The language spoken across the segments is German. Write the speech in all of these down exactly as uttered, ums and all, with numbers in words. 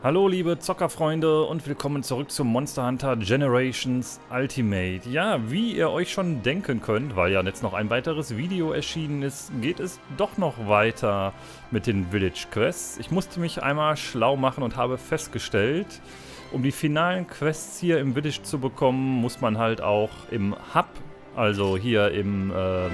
Hallo liebe Zockerfreunde und willkommen zurück zu Monster Hunter Generations Ultimate. Ja, wie ihr euch schon denken könnt, weil ja jetzt noch ein weiteres Video erschienen ist, geht es doch noch weiter mit den Village Quests. Ich musste mich einmal schlau machen und habe festgestellt, um die finalen Quests hier im Village zu bekommen, muss man halt auch im Hub, also hier im ähm,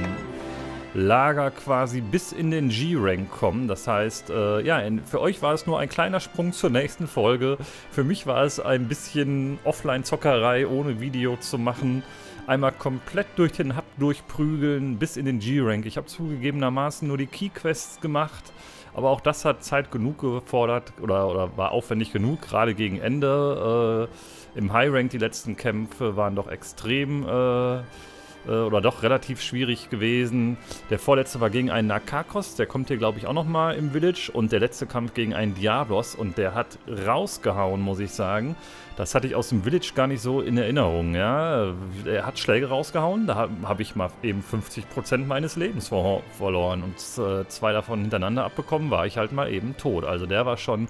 Lager quasi bis in den G-Rank kommen. Das heißt, äh, ja, für euch war es nur ein kleiner Sprung zur nächsten Folge. Für mich war es ein bisschen Offline-Zockerei, ohne Video zu machen. Einmal komplett durch den Hub durchprügeln, bis in den G-Rank. Ich habe zugegebenermaßen nur die Key-Quests gemacht, aber auch das hat Zeit genug gefordert oder, oder war aufwendig genug, gerade gegen Ende. Äh, Im High-Rank die letzten Kämpfe waren doch extrem... Äh, oder doch relativ schwierig gewesen. Der vorletzte war gegen einen Nakarkos, der kommt hier glaube ich auch nochmal im Village, und der letzte Kampf gegen einen Diablos, und der hat rausgehauen, muss ich sagen. Das hatte ich aus dem Village gar nicht so in Erinnerung, ja. Er hat Schläge rausgehauen, da habe ich mal eben fünfzig Prozent meines Lebens ver verloren und äh, zwei davon hintereinander abbekommen, war ich halt mal eben tot. Also der war schon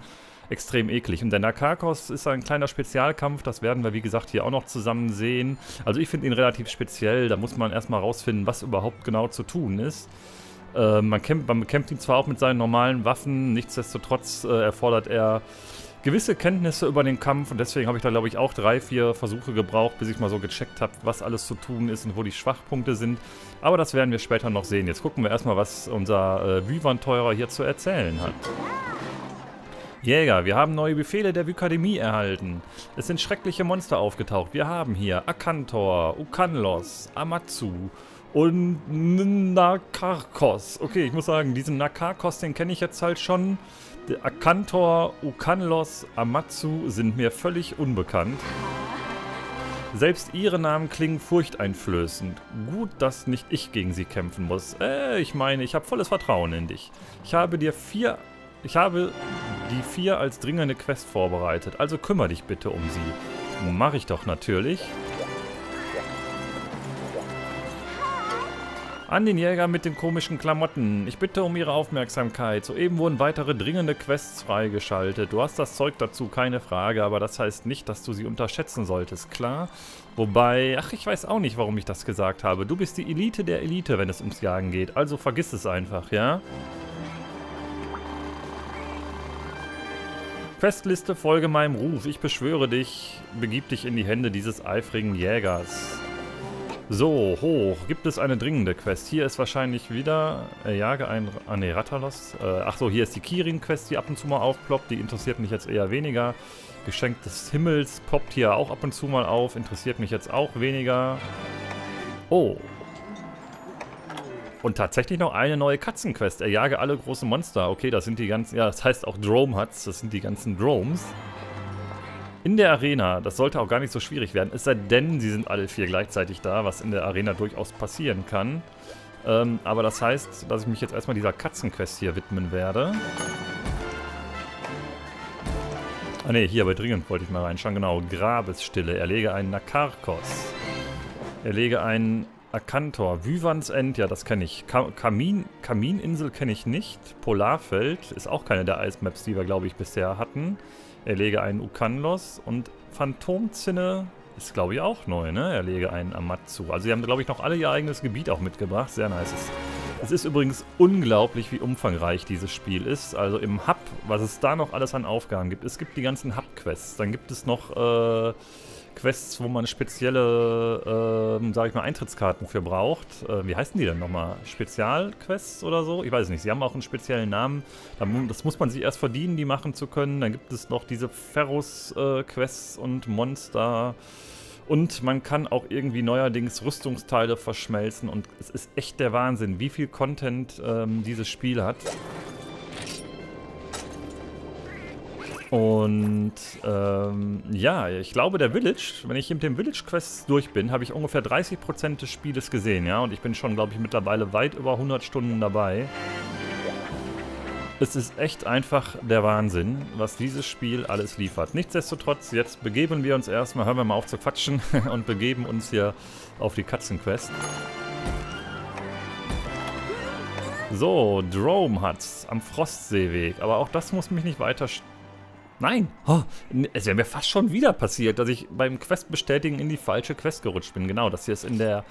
extrem eklig. Und der Nakarkos ist ein kleiner Spezialkampf, das werden wir wie gesagt hier auch noch zusammen sehen. Also ich finde ihn relativ speziell, da muss man erstmal rausfinden, was überhaupt genau zu tun ist. Äh, man, kämpft, man bekämpft ihn zwar auch mit seinen normalen Waffen, nichtsdestotrotz äh, erfordert er gewisse Kenntnisse über den Kampf, und deswegen habe ich da glaube ich auch drei, vier Versuche gebraucht, bis ich mal so gecheckt habe, was alles zu tun ist und wo die Schwachpunkte sind. Aber das werden wir später noch sehen. Jetzt gucken wir erstmal, was unser äh, Vivanteurer hier zu erzählen hat. Jäger, wir haben neue Befehle der Vykademie erhalten. Es sind schreckliche Monster aufgetaucht. Wir haben hier Akantor, Ukanlos, Amatsu und Nakarkos. Okay, ich muss sagen, diesen Nakarkos, den kenne ich jetzt halt schon. Der Akantor, Ukanlos, Amatsu sind mir völlig unbekannt. Selbst ihre Namen klingen furchteinflößend. Gut, dass nicht ich gegen sie kämpfen muss. Äh, ich meine, ich habe volles Vertrauen in dich. Ich habe dir vier... Ich habe die vier als dringende Quest vorbereitet, also kümmere dich bitte um sie. Mache ich doch natürlich. An den Jäger mit den komischen Klamotten. Ich bitte um Ihre Aufmerksamkeit. Soeben wurden weitere dringende Quests freigeschaltet. Du hast das Zeug dazu, keine Frage, aber das heißt nicht, dass du sie unterschätzen solltest, klar? Wobei, ach, ich weiß auch nicht, warum ich das gesagt habe. Du bist die Elite der Elite, wenn es ums Jagen geht, also vergiss es einfach, ja? Questliste, folge meinem Ruf. Ich beschwöre dich, begib dich in die Hände dieses eifrigen Jägers. So, hoch. Gibt es eine dringende Quest? Hier ist wahrscheinlich wieder... Äh, jage ein... Ah, ne, Rathalos. Äh, Achso, hier ist die Kirin-Quest, die ab und zu mal aufploppt. Die interessiert mich jetzt eher weniger. Geschenk des Himmels poppt hier auch ab und zu mal auf. Interessiert mich jetzt auch weniger. Oh. Und tatsächlich noch eine neue Katzenquest. Erjage alle großen Monster. Okay, das sind die ganzen... Ja, das heißt auch Drome Huts. Das sind die ganzen Dromes. In der Arena. Das sollte auch gar nicht so schwierig werden. Es sei denn, sie sind alle vier gleichzeitig da, was in der Arena durchaus passieren kann. Ähm, aber das heißt, dass ich mich jetzt erstmal dieser Katzenquest hier widmen werde. Ah ne, hier bei dringend wollte ich mal reinschauen. Genau, Grabesstille. Erlege einen Nakarkos. Erlege einen... Akantor, Wyverns End, ja, das kenne ich. Ka Kamin, Kamininsel kenne ich nicht. Polarfeld ist auch keine der Eismaps, die wir, glaube ich, bisher hatten. Erlege einen Ukanlos, und Phantomzinne ist, glaube ich, auch neu, ne? Erlege einen Amatsu. Also sie haben, glaube ich, noch alle ihr eigenes Gebiet auch mitgebracht. Sehr nice. Es ist übrigens unglaublich, wie umfangreich dieses Spiel ist. Also im Hub, was es da noch alles an Aufgaben gibt. Es gibt die ganzen Hub-Quests. Dann gibt es noch... Äh, Quests, wo man spezielle, ähm, sag ich mal, Eintrittskarten für braucht. Äh, wie heißen die denn nochmal? Spezialquests oder so? Ich weiß es nicht. Sie haben auch einen speziellen Namen. Das muss man sich erst verdienen, die machen zu können. Dann gibt es noch diese Ferrus-Quests äh, und Monster. Und man kann auch irgendwie neuerdings Rüstungsteile verschmelzen. Und es ist echt der Wahnsinn, wie viel Content ähm, dieses Spiel hat. Und ähm, ja, ich glaube der Village, wenn ich mit dem Village Quest durch bin, habe ich ungefähr dreißig Prozent des Spieles gesehen, ja. Und ich bin schon, glaube ich, mittlerweile weit über hundert Stunden dabei. Es ist echt einfach der Wahnsinn, was dieses Spiel alles liefert. Nichtsdestotrotz, jetzt begeben wir uns erstmal, hören wir mal auf zu quatschen und begeben uns hier auf die Katzenquest. So, Drome Huts am Frostseeweg, aber auch das muss mich nicht weiter stören. Nein! Oh, es wäre mir fast schon wieder passiert, dass ich beim Quest bestätigen in die falsche Quest gerutscht bin. Genau, das hier ist in der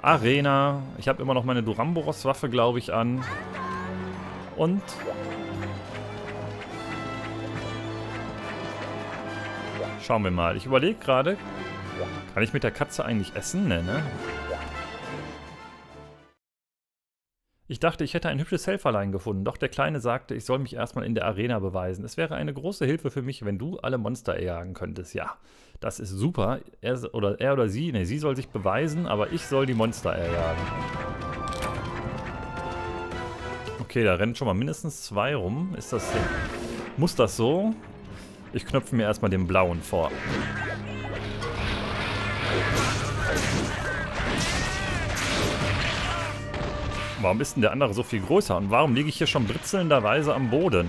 Arena. Ich habe immer noch meine Duramboros-Waffe, glaube ich, an. Und... schauen wir mal. Ich überlege gerade, kann ich mit der Katze eigentlich essen? Ne, ne? Ich dachte, ich hätte ein hübsches Helferlein gefunden, doch der Kleine sagte, ich soll mich erstmal in der Arena beweisen. Es wäre eine große Hilfe für mich, wenn du alle Monster erjagen könntest. Ja, das ist super. Er oder, er oder sie, ne, sie soll sich beweisen, aber ich soll die Monster erjagen. Okay, da rennen schon mal mindestens zwei rum. Ist das so? Muss das so? Ich knöpfe mir erstmal den blauen vor. Warum ist denn der andere so viel größer? Und warum liege ich hier schon britzelnderweise am Boden?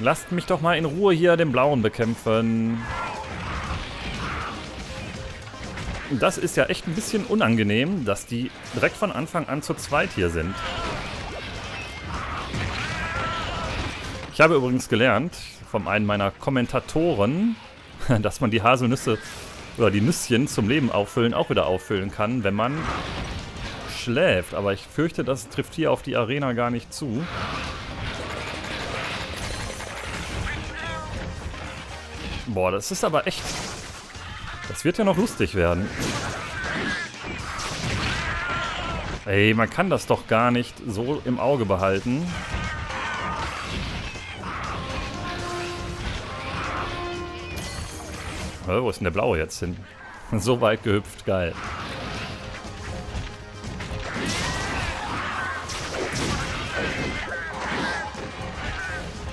Lasst mich doch mal in Ruhe hier den Blauen bekämpfen. Das ist ja echt ein bisschen unangenehm, dass die direkt von Anfang an zu zweit hier sind. Ich habe übrigens gelernt, von einem meiner Kommentatoren, dass man die Haselnüsse oder die Nüsschen zum Leben auffüllen auch wieder auffüllen kann, wenn man schläft. Aber ich fürchte, das trifft hier auf die Arena gar nicht zu. Boah, das ist aber echt... das wird ja noch lustig werden. Ey, man kann das doch gar nicht so im Auge behalten. Wo ist denn der Blaue jetzt hin? So weit gehüpft, geil.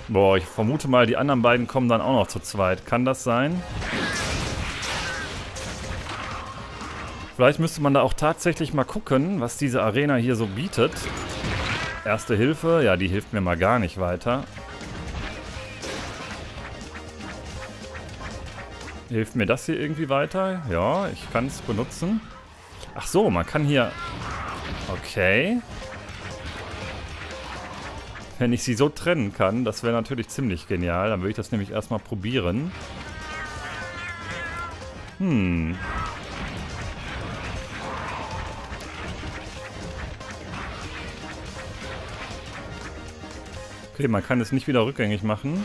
Boah, ich vermute mal, die anderen beiden kommen dann auch noch zu zweit. Kann das sein? Vielleicht müsste man da auch tatsächlich mal gucken, was diese Arena hier so bietet. Erste Hilfe, ja, die hilft mir mal gar nicht weiter. Hilft mir das hier irgendwie weiter? Ja, ich kann es benutzen. Ach so, man kann hier... okay. Wenn ich sie so trennen kann, das wäre natürlich ziemlich genial. Dann würde ich das nämlich erstmal probieren. Hm. Okay, man kann es nicht wieder rückgängig machen.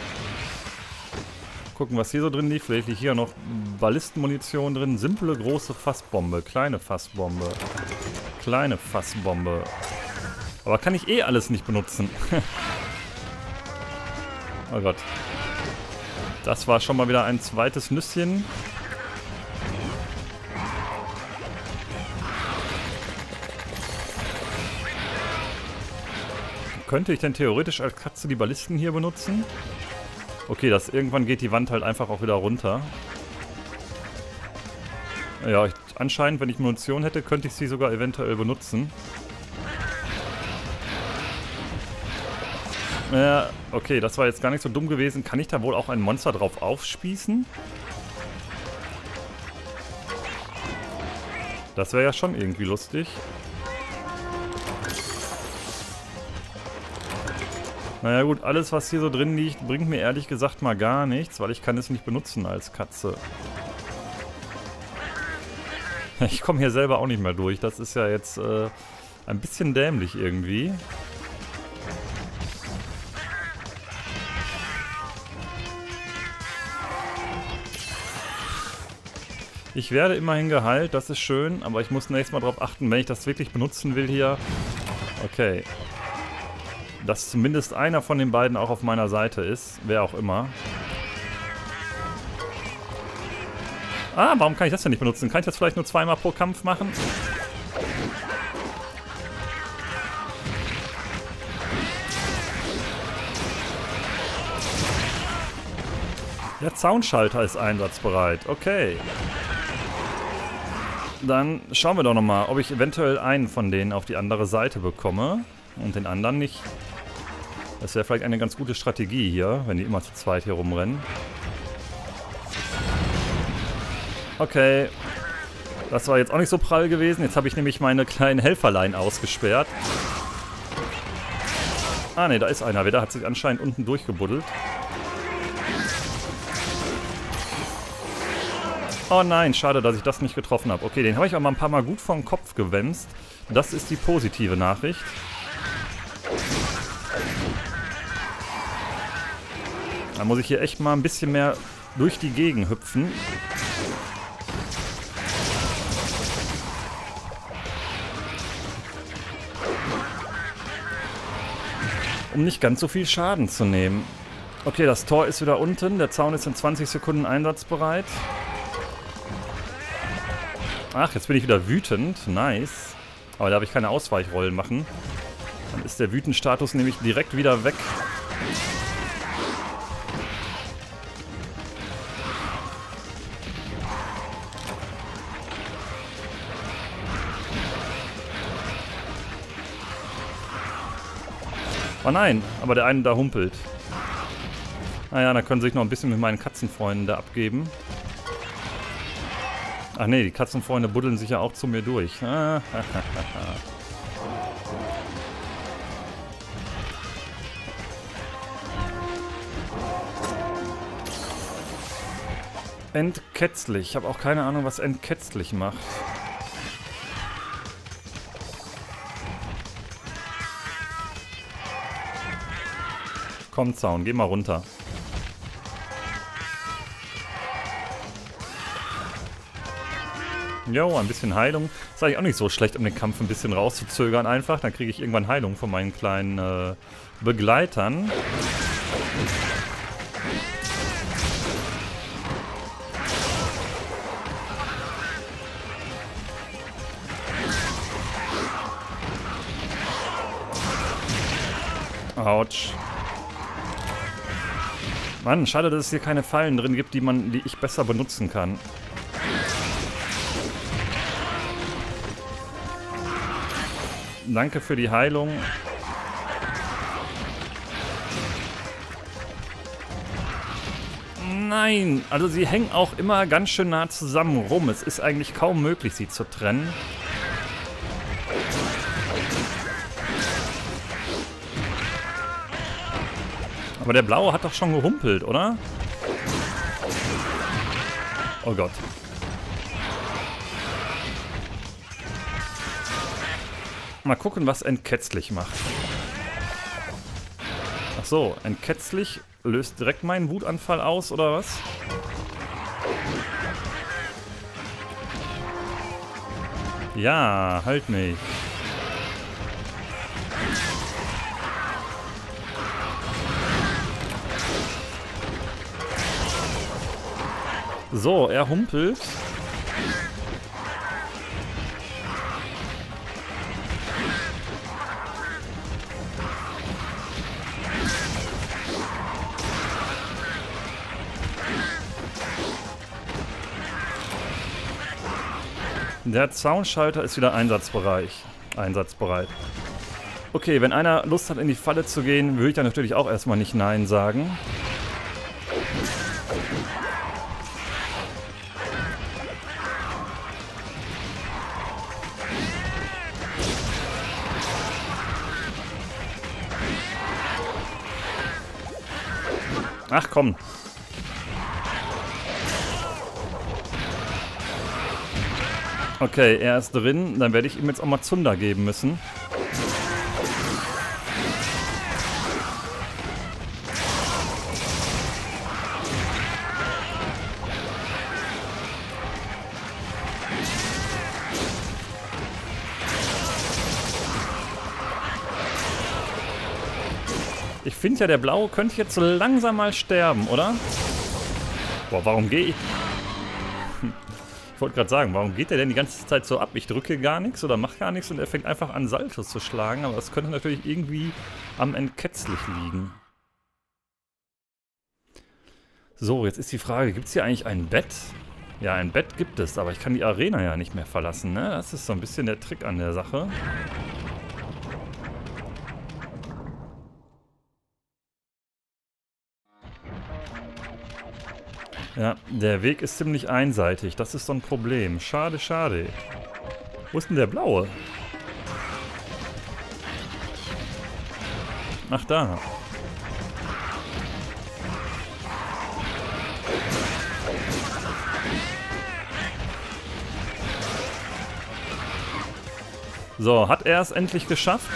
Gucken, was hier so drin liegt. Vielleicht liegt hier noch Ballistenmunition drin. Simple, große Fassbombe. Kleine Fassbombe. Kleine Fassbombe. Aber kann ich eh alles nicht benutzen. Oh Gott. Das war schon mal wieder ein zweites Nüsschen. Könnte ich denn theoretisch als Katze die Ballisten hier benutzen? Okay, das, irgendwann geht die Wand halt einfach auch wieder runter. Ja, ich, anscheinend, wenn ich Munition hätte, könnte ich sie sogar eventuell benutzen. Ja, okay, das war jetzt gar nicht so dumm gewesen. Kann ich da wohl auch ein Monster drauf aufspießen? Das wäre ja schon irgendwie lustig. Naja gut, alles was hier so drin liegt, bringt mir ehrlich gesagt mal gar nichts, weil ich kann es nicht benutzen als Katze. Ich komme hier selber auch nicht mehr durch, das ist ja jetzt äh, ein bisschen dämlich irgendwie. Ich werde immerhin geheilt, das ist schön, aber ich muss nächstes Mal drauf achten, wenn ich das wirklich benutzen will hier. Okay. Dass zumindest einer von den beiden auch auf meiner Seite ist. Wer auch immer. Ah, warum kann ich das denn nicht benutzen? Kann ich das vielleicht nur zweimal pro Kampf machen? Der Zaunschalter ist einsatzbereit. Okay. Dann schauen wir doch nochmal, ob ich eventuell einen von denen auf die andere Seite bekomme. Und den anderen nicht. Das wäre vielleicht eine ganz gute Strategie hier, wenn die immer zu zweit hier rumrennen. Okay. Das war jetzt auch nicht so prall gewesen. Jetzt habe ich nämlich meine kleinen Helferlein ausgesperrt. Ah ne, da ist einer wieder. Hat sich anscheinend unten durchgebuddelt. Oh nein, schade, dass ich das nicht getroffen habe. Okay, den habe ich auch mal ein paar Mal gut vom Kopf gewämst. Das ist die positive Nachricht. Da muss ich hier echt mal ein bisschen mehr durch die Gegend hüpfen. Um nicht ganz so viel Schaden zu nehmen. Okay, das Tor ist wieder unten. Der Zaun ist in zwanzig Sekunden einsatzbereit. Ach, jetzt bin ich wieder wütend. Nice. Aber da habe ich keine Ausweichrollen machen. Dann ist der Wütenstatus nämlich direkt wieder weg. Oh nein, aber der eine da humpelt. Naja, da können sie sich noch ein bisschen mit meinen Katzenfreunden da abgeben. Ach nee, die Katzenfreunde buddeln sich ja auch zu mir durch. Entketzlich. Ich habe auch keine Ahnung, was entketzlich macht. Komm, Zaun, geh mal runter. Jo, ein bisschen Heilung. Das ist eigentlich auch nicht so schlecht, um den Kampf ein bisschen rauszuzögern einfach. Dann kriege ich irgendwann Heilung von meinen kleinen äh, Begleitern. Autsch. Mann, schade, dass es hier keine Fallen drin gibt, die man, die ich besser benutzen kann. Danke für die Heilung. Nein, also sie hängen auch immer ganz schön nah zusammen rum. Es ist eigentlich kaum möglich, sie zu trennen. Aber der Blaue hat doch schon gehumpelt, oder? Oh Gott. Mal gucken, was entketzlich macht. Ach so, entketzlich löst direkt meinen Wutanfall aus, oder was? Ja, halt mich. So, er humpelt. Der Zaunschalter ist wieder einsatzbereich. einsatzbereit. Okay, wenn einer Lust hat, in die Falle zu gehen, würde ich dann natürlich auch erstmal nicht Nein sagen. Ach komm. Okay, er ist drin. Dann werde ich ihm jetzt auch mal Zunder geben müssen. Ich finde ja, der Blaue könnte jetzt so langsam mal sterben, oder? Boah, warum gehe ich? Ich wollte gerade sagen, warum geht der denn die ganze Zeit so ab? Ich drücke gar nichts oder mache gar nichts und er fängt einfach an, Saltos zu schlagen. Aber das könnte natürlich irgendwie am Entketzlich liegen. So, jetzt ist die Frage, gibt es hier eigentlich ein Bett? Ja, ein Bett gibt es, aber ich kann die Arena ja nicht mehr verlassen, ne? Das ist so ein bisschen der Trick an der Sache. Ja, der Weg ist ziemlich einseitig. Das ist so ein Problem. Schade, schade. Wo ist denn der blaue? Ach, da. So, hat er es endlich geschafft?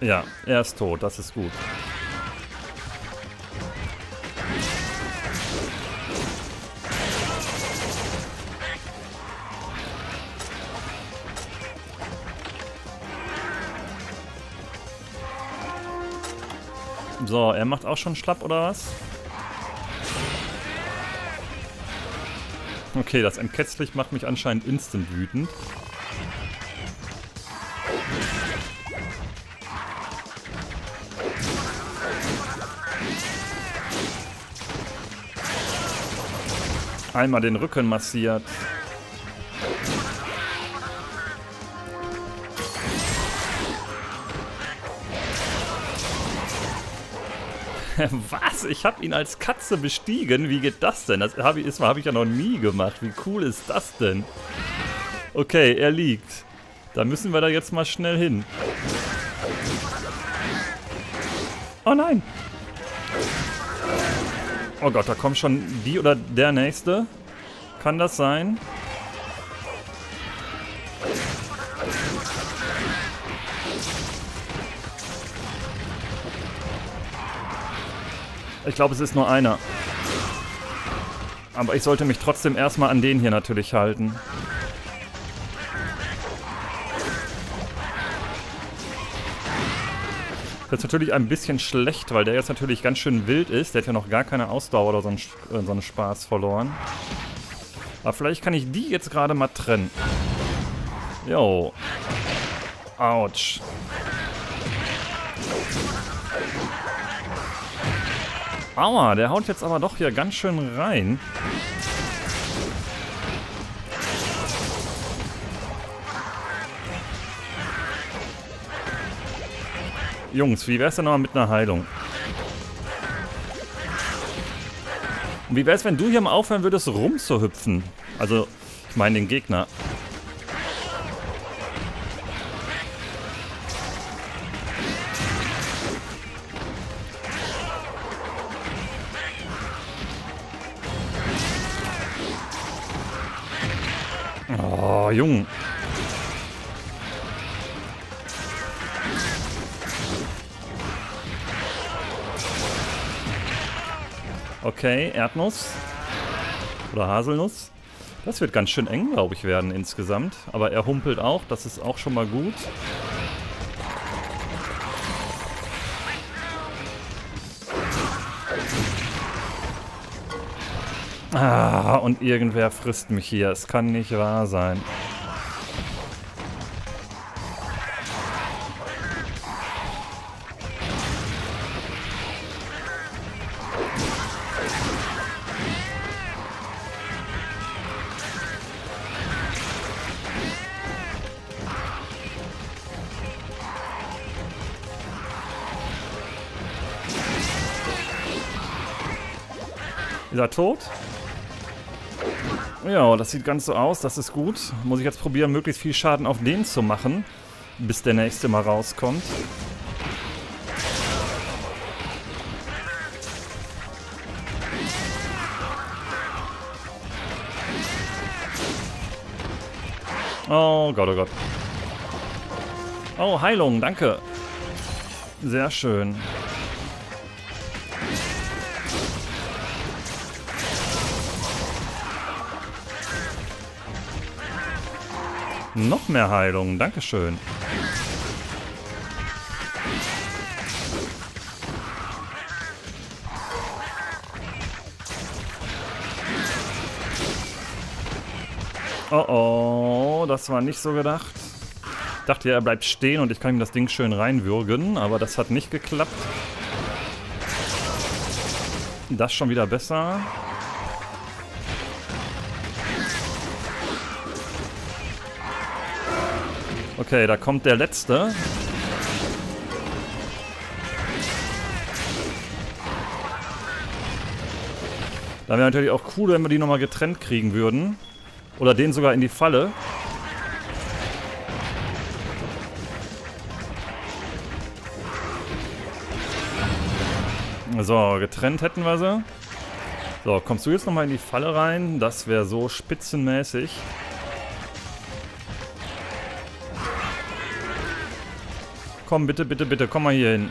Ja, er ist tot. Das ist gut. So, er macht auch schon schlapp, oder was? Okay, das Entketzlich macht mich anscheinend instant wütend. Einmal den Rücken massiert. Was? Ich habe ihn als Katze bestiegen? Wie geht das denn? Das habe ich, hab ich ja noch nie gemacht. Wie cool ist das denn? Okay, er liegt. Da müssen wir da jetzt mal schnell hin. Oh nein! Oh Gott, da kommt schon die oder der Nächste. Kann das sein? Ich glaube, es ist nur einer. Aber ich sollte mich trotzdem erstmal an den hier natürlich halten. Das ist natürlich ein bisschen schlecht, weil der jetzt natürlich ganz schön wild ist. Der hat ja noch gar keine Ausdauer oder so einen, äh, so einen Spaß verloren. Aber vielleicht kann ich die jetzt gerade mal trennen. Jo. Autsch. Aua, der haut jetzt aber doch hier ganz schön rein. Jungs, wie wär's denn nochmal mit einer Heilung? Und wie wär's, wenn du hier mal aufhören würdest, rumzuhüpfen? Also, ich meine den Gegner. Oh, Junge. Okay, Erdnuss. Oder Haselnuss. Das wird ganz schön eng, glaube ich, werden insgesamt. Aber er humpelt auch, das ist auch schon mal gut. Ah, und irgendwer frisst mich hier. Es kann nicht wahr sein. Ist er tot? Ja, das sieht ganz so aus, das ist gut. Muss ich jetzt probieren, möglichst viel Schaden auf den zu machen, bis der nächste mal rauskommt. Oh Gott, oh Gott. Oh, Heilung, danke. Sehr schön. Noch mehr Heilung, dankeschön. Oh oh, das war nicht so gedacht. Ich dachte ja, er bleibt stehen und ich kann ihm das Ding schön reinwürgen, aber das hat nicht geklappt. Das schon wieder besser. Okay, da kommt der Letzte. Dann wäre natürlich auch cool, wenn wir die nochmal getrennt kriegen würden. Oder den sogar in die Falle. So, getrennt hätten wir sie. So, kommst du jetzt nochmal in die Falle rein? Das wäre so spitzenmäßig. Komm, bitte, bitte, bitte, komm mal hier hin.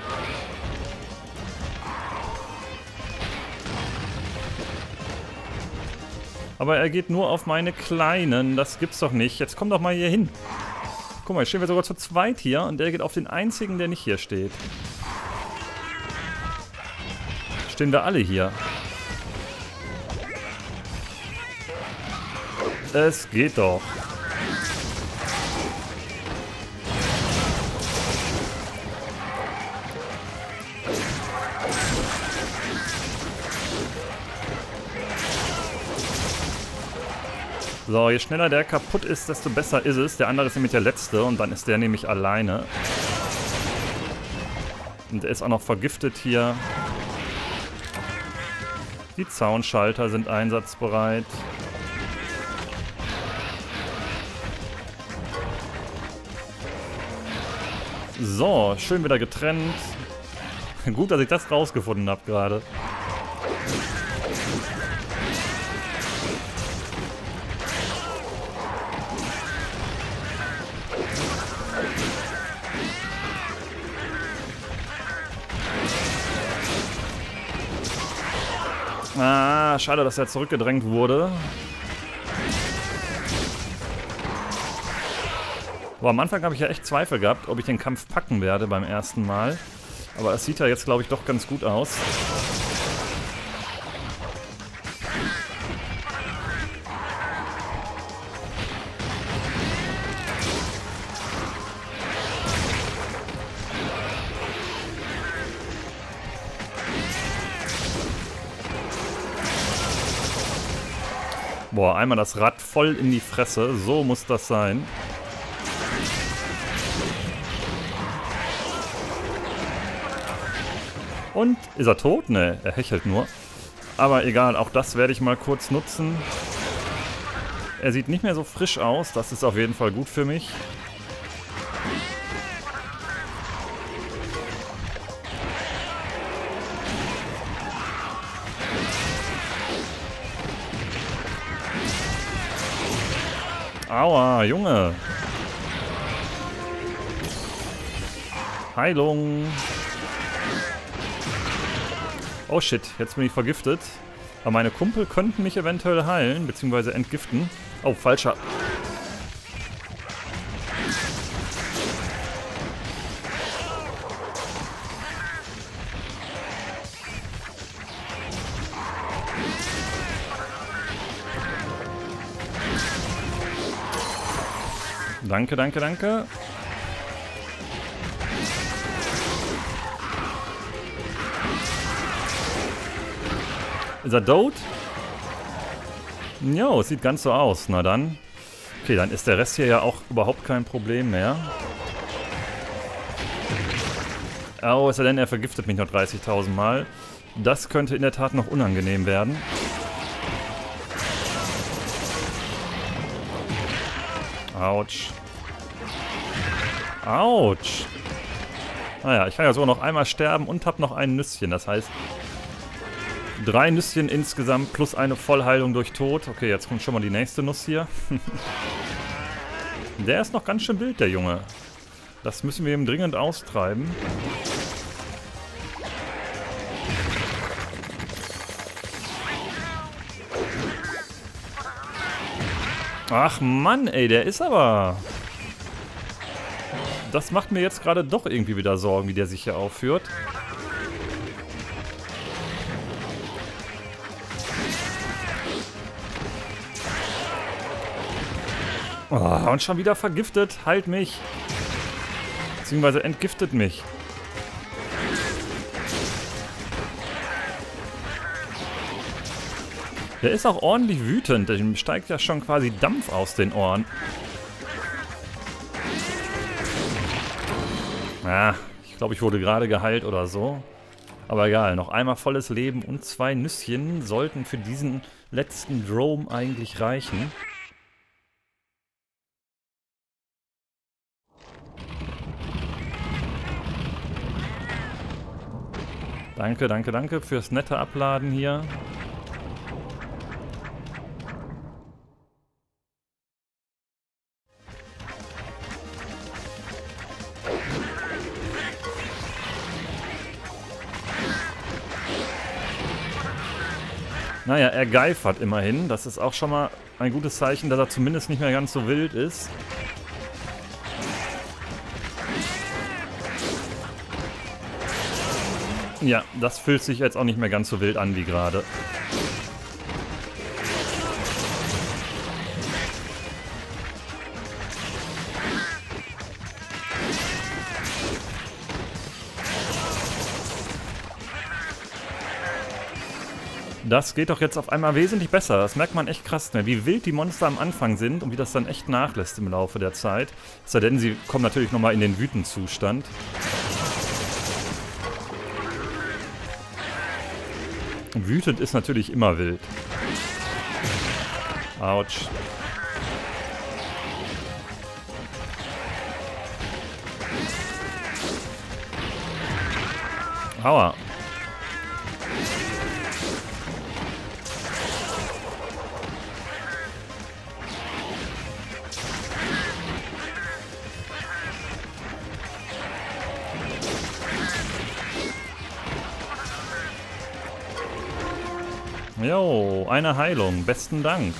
Aber er geht nur auf meine Kleinen. Das gibt's doch nicht. Jetzt komm doch mal hier hin. Guck mal, jetzt stehen wir sogar zu zweit hier. Und der geht auf den einzigen, der nicht hier steht. Stehen wir alle hier. Es geht doch. So, je schneller der kaputt ist, desto besser ist es. Der andere ist nämlich der letzte und dann ist der nämlich alleine. Und der ist auch noch vergiftet hier. Die Zaunschalter sind einsatzbereit. So, schön wieder getrennt. Gut, dass ich das rausgefunden habe gerade. Ah, schade, dass er zurückgedrängt wurde. Aber am Anfang habe ich ja echt Zweifel gehabt, ob ich den Kampf packen werde beim ersten Mal. Aber es sieht ja jetzt, glaube ich, doch ganz gut aus. Boah, einmal das Rad voll in die Fresse. So muss das sein. Und ist er tot? Ne, er hechelt nur. Aber egal, auch das werde ich mal kurz nutzen. Er sieht nicht mehr so frisch aus. Das ist auf jeden Fall gut für mich. Aua, Junge. Heilung. Oh shit, jetzt bin ich vergiftet. Aber meine Kumpel könnten mich eventuell heilen, beziehungsweise entgiften. Oh, falscher. Danke, danke, danke. Ist er tot? Jo, sieht ganz so aus. Na dann. Okay, dann ist der Rest hier ja auch überhaupt kein Problem mehr. Oh, ist er denn? Er vergiftet mich noch dreißigtausend Mal. Das könnte in der Tat noch unangenehm werden. Autsch. Autsch. Naja, ich kann ja sogar noch einmal sterben und habe noch ein Nüsschen. Das heißt, drei Nüsschen insgesamt plus eine Vollheilung durch Tod. Okay, jetzt kommt schon mal die nächste Nuss hier. Der ist noch ganz schön wild, der Junge. Das müssen wir ihm dringend austreiben. Ach Mann, ey, der ist aber... Das macht mir jetzt gerade doch irgendwie wieder Sorgen, wie der sich hier aufführt. Oh, und schon wieder vergiftet. Heilt mich. Beziehungsweise entgiftet mich. Der ist auch ordentlich wütend, dem steigt ja schon quasi Dampf aus den Ohren. Ah, ich glaube, ich wurde gerade geheilt oder so. Aber egal, noch einmal volles Leben und zwei Nüsschen sollten für diesen letzten Drome eigentlich reichen. Danke, danke, danke fürs nette Abladen hier. Naja, er geifert immerhin. Das ist auch schon mal ein gutes Zeichen, dass er zumindest nicht mehr ganz so wild ist. Ja, das fühlt sich jetzt auch nicht mehr ganz so wild an wie gerade. Das geht doch jetzt auf einmal wesentlich besser. Das merkt man echt krass, ne? Wie wild die Monster am Anfang sind und wie das dann echt nachlässt im Laufe der Zeit. Es sei denn, sie kommen natürlich nochmal in den Wütenzustand. Wütend ist natürlich immer wild. Autsch. Aua. Jo, eine Heilung. Besten Dank.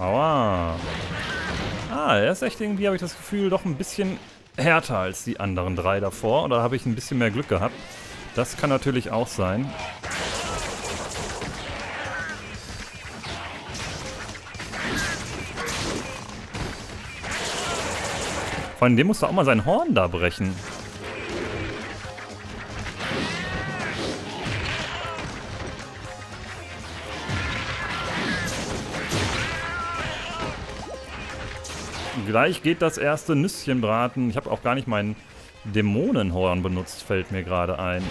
Aua. Ah, er ist echt irgendwie, habe ich das Gefühl, doch ein bisschen härter als die anderen drei davor. Oder habe ich ein bisschen mehr Glück gehabt? Das kann natürlich auch sein. Von dem muss doch auch mal sein Horn da brechen. Gleich geht das erste Nüsschenbraten. Ich habe auch gar nicht mein Dämonenhorn benutzt, fällt mir gerade ein.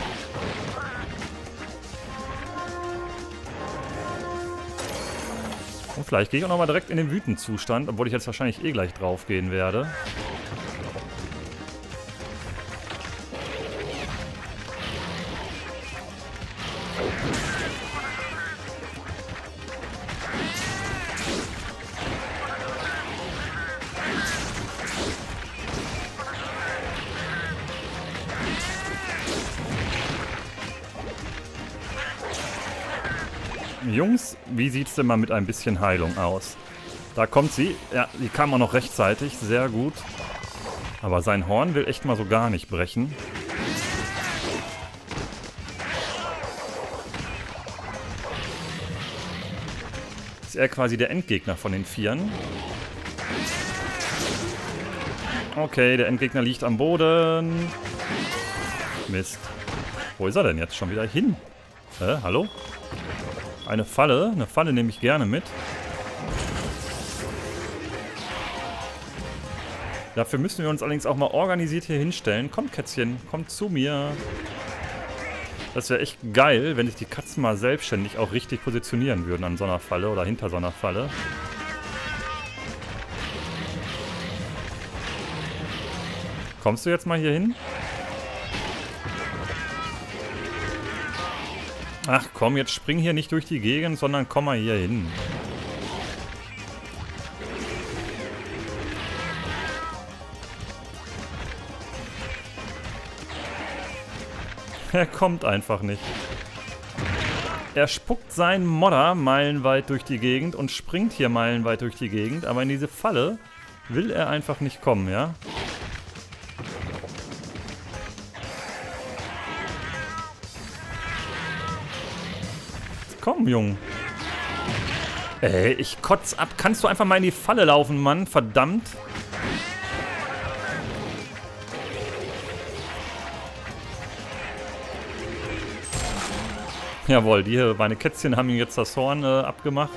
Und vielleicht gehe ich auch nochmal direkt in den Wütenzustand, obwohl ich jetzt wahrscheinlich eh gleich drauf gehen werde. Jungs, wie sieht es denn mal mit ein bisschen Heilung aus? Da kommt sie. Ja, die kam auch noch rechtzeitig. Sehr gut. Aber sein Horn will echt mal so gar nicht brechen. Ist er quasi der Endgegner von den Vieren. Okay, der Endgegner liegt am Boden. Mist. Wo ist er denn jetzt schon wieder hin? Äh, hallo? Eine Falle, eine Falle nehme ich gerne mit. Dafür müssen wir uns allerdings auch mal organisiert hier hinstellen. Komm, Kätzchen, komm zu mir. Das wäre echt geil, wenn sich die Katzen mal selbstständig auch richtig positionieren würden an so einer Falle oder hinter so einer Falle. Kommst du jetzt mal hier hin? Ach komm, jetzt spring hier nicht durch die Gegend, sondern komm mal hier hin. Er kommt einfach nicht. Er spuckt seinen Modder meilenweit durch die Gegend und springt hier meilenweit durch die Gegend, aber in diese Falle will er einfach nicht kommen, ja? Komm, Junge. Ey, ich kotz ab. Kannst du einfach mal in die Falle laufen, Mann? Verdammt. Jawohl, die, meine Kätzchen haben ihm jetzt das Horn äh, abgemacht.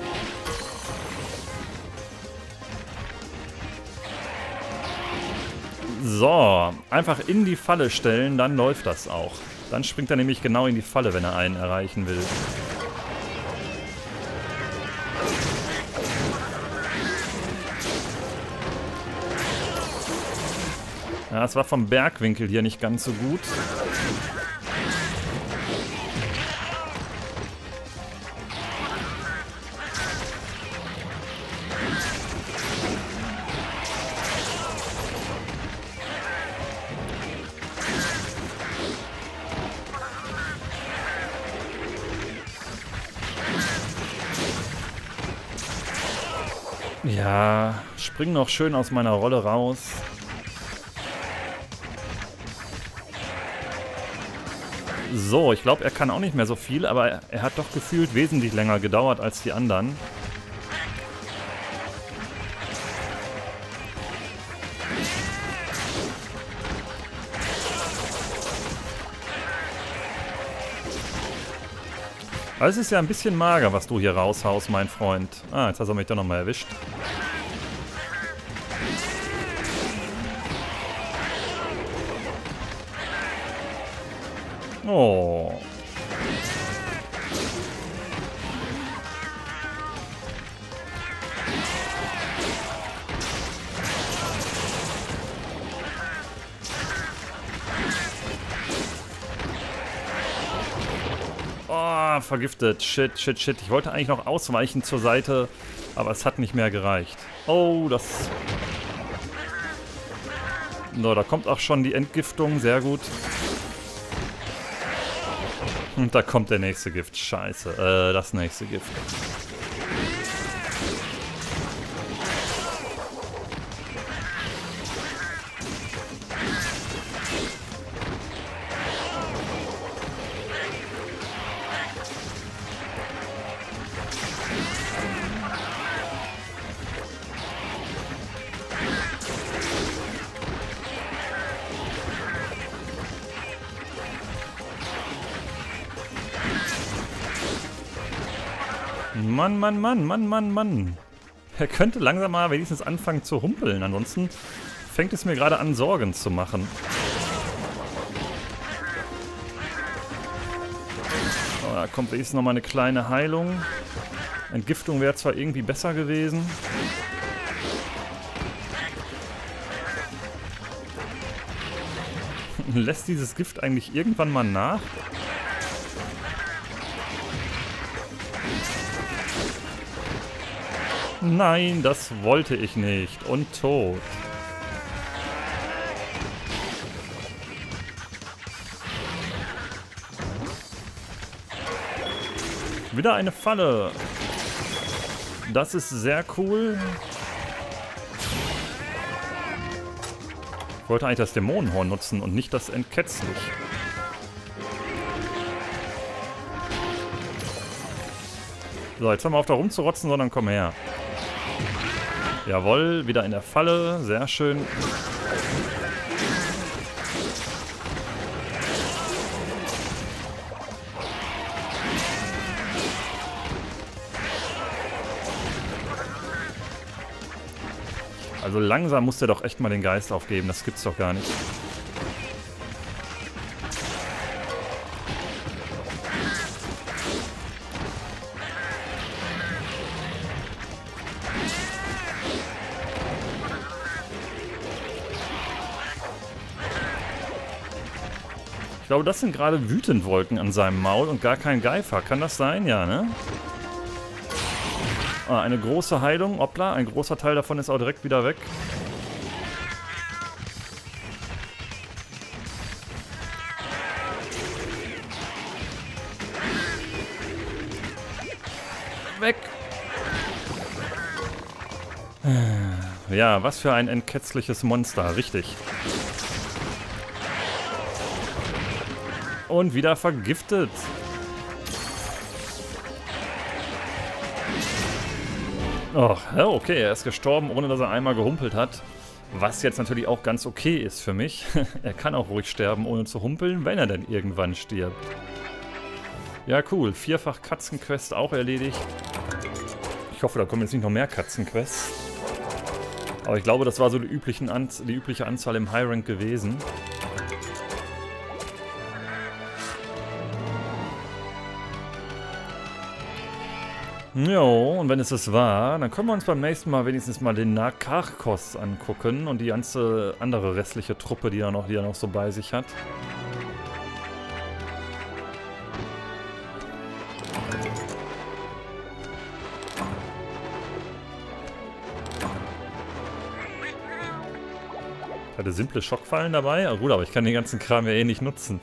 So, einfach in die Falle stellen, dann läuft das auch. Dann springt er nämlich genau in die Falle, wenn er einen erreichen will. Ja, das war vom Bergwinkel hier nicht ganz so gut. Ja, spring noch schön aus meiner Rolle raus. So, ich glaube, er kann auch nicht mehr so viel, aber er hat doch gefühlt wesentlich länger gedauert als die anderen. Aber es ist ja ein bisschen mager, was du hier raushaust, mein Freund. Ah, jetzt hast du mich doch nochmal erwischt. Oh. Oh, vergiftet. Shit, shit, shit. Ich wollte eigentlich noch ausweichen zur Seite, aber es hat nicht mehr gereicht. Oh, das... So, da kommt auch schon die Entgiftung. Sehr gut. Und da kommt der nächste Gift. Scheiße. Äh, das nächste Gift. Mann, Mann, Mann, Mann, Mann, Mann. Er könnte langsam mal wenigstens anfangen zu humpeln. Ansonsten fängt es mir gerade an, Sorgen zu machen. Oh, da kommt wenigstens noch mal eine kleine Heilung. Entgiftung wäre zwar irgendwie besser gewesen. Lässt dieses Gift eigentlich irgendwann mal nach? Nein, das wollte ich nicht. Und tot. Wieder eine Falle. Das ist sehr cool. Ich wollte eigentlich das Dämonenhorn nutzen und nicht das Entketzlich. So, jetzt haben wir auf da rumzurotzen, sondern komm her. Jawohl, wieder in der Falle. Sehr schön. Also langsam muss der doch echt mal den Geist aufgeben. Das gibt's doch gar nicht. Ich glaube, das sind gerade Wütendwolken an seinem Maul und gar kein Geifer. Kann das sein? Ja, ne? Ah, eine große Heilung. Hoppla, ein großer Teil davon ist auch direkt wieder weg. Weg! Ja, was für ein entketzliches Monster. Richtig. Und wieder vergiftet. Oh, okay, er ist gestorben, ohne dass er einmal gehumpelt hat. Was jetzt natürlich auch ganz okay ist für mich. Er kann auch ruhig sterben, ohne zu humpeln, wenn er denn irgendwann stirbt. Ja, cool. Vierfach Katzenquest auch erledigt. Ich hoffe, da kommen jetzt nicht noch mehr Katzenquests. Aber ich glaube, das war so die, üblichen Anz die übliche Anzahl im High Rank gewesen. Jo, und wenn es das war, dann können wir uns beim nächsten Mal wenigstens mal den Nakarkos angucken und die ganze andere restliche Truppe, die er noch, die er noch so bei sich hat. Ich hatte simple Schockfallen dabei. Ah, gut, aber ich kann den ganzen Kram ja eh nicht nutzen.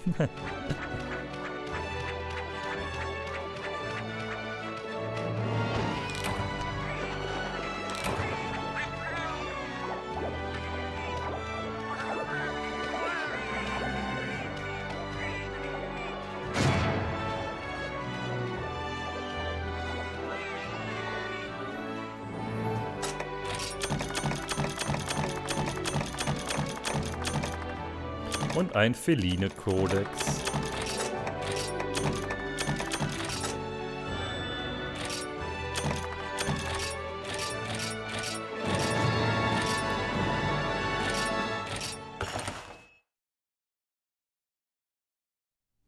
Und ein Feline-Kodex.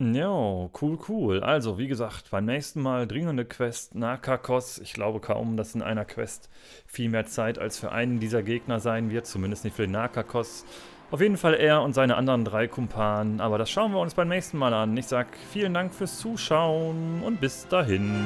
Jo, cool, cool. Also, wie gesagt, beim nächsten Mal dringende Quest Nakarkos. Ich glaube kaum, dass in einer Quest viel mehr Zeit als für einen dieser Gegner sein wird. Zumindest nicht für den Nakarkos. Auf jeden Fall er und seine anderen drei Kumpanen, aber das schauen wir uns beim nächsten Mal an. Ich sag vielen Dank fürs Zuschauen und bis dahin.